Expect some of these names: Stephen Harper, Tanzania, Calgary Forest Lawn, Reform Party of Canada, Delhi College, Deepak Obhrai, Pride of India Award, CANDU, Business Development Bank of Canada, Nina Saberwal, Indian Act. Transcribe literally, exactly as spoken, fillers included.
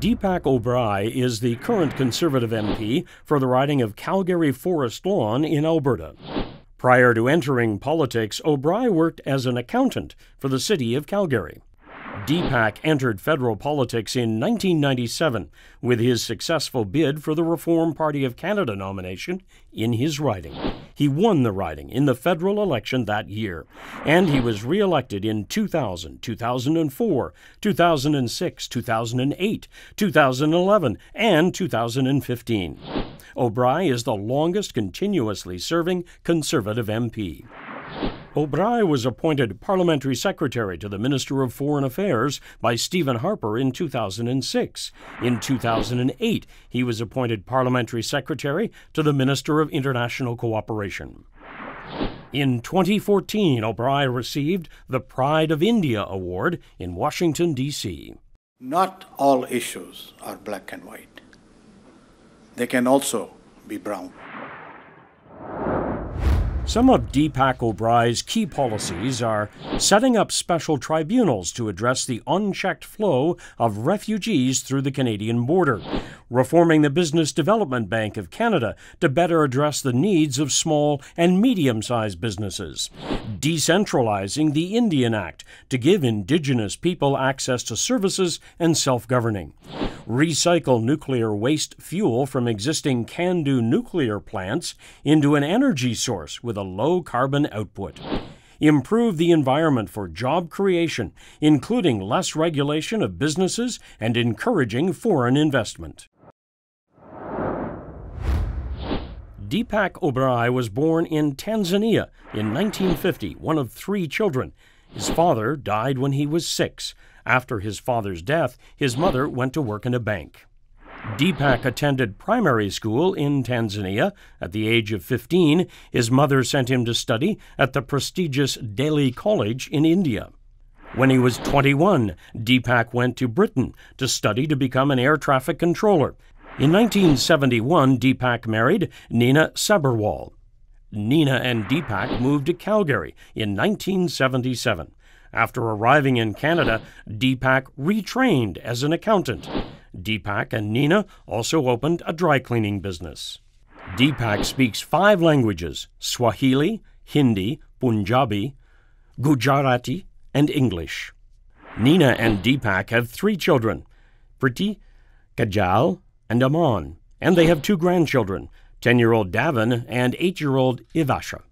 Deepak Obhrai is the current Conservative M P for the riding of Calgary Forest Lawn in Alberta. Prior to entering politics, Obhrai worked as an accountant for the city of Calgary. Deepak entered federal politics in nineteen ninety-seven with his successful bid for the Reform Party of Canada nomination in his riding. He won the riding in the federal election that year, and he was re-elected in two thousand, two thousand four, two thousand six, two thousand eight, two thousand eleven, and two thousand fifteen. Obhrai is the longest continuously serving Conservative M P. Obhrai was appointed Parliamentary Secretary to the Minister of Foreign Affairs by Stephen Harper in two thousand six. In two thousand eight, he was appointed Parliamentary Secretary to the Minister of International Cooperation. In twenty fourteen, Obhrai received the Pride of India Award in Washington, D C Not all issues are black and white. They can also be brown. Some of Deepak Obhrai's key policies are setting up special tribunals to address the unchecked flow of refugees through the Canadian border, reforming the Business Development Bank of Canada to better address the needs of small and medium-sized businesses, decentralizing the Indian Act to give Indigenous people access to services and self-governing, recycle nuclear waste fuel from existing CANDU nuclear plants into an energy source with a low carbon output, improve the environment for job creation, including less regulation of businesses and encouraging foreign investment. Deepak Obhrai was born in Tanzania in nineteen fifty, one of three children. His father died when he was six. After his father's death, his mother went to work in a bank. Deepak attended primary school in Tanzania. At the age of fifteen, his mother sent him to study at the prestigious Delhi College in India. When he was twenty-one, Deepak went to Britain to study to become an air traffic controller. In nineteen seventy-one, Deepak married Nina Saberwal. Nina and Deepak moved to Calgary in nineteen seventy-seven. After arriving in Canada, Deepak retrained as an accountant. Deepak and Nina also opened a dry cleaning business. Deepak speaks five languages: Swahili, Hindi, Punjabi, Gujarati, and English. Nina and Deepak have three children, Priti, Kajal, and Aman, and they have two grandchildren, ten-year-old Davin and eight-year-old Ivasha.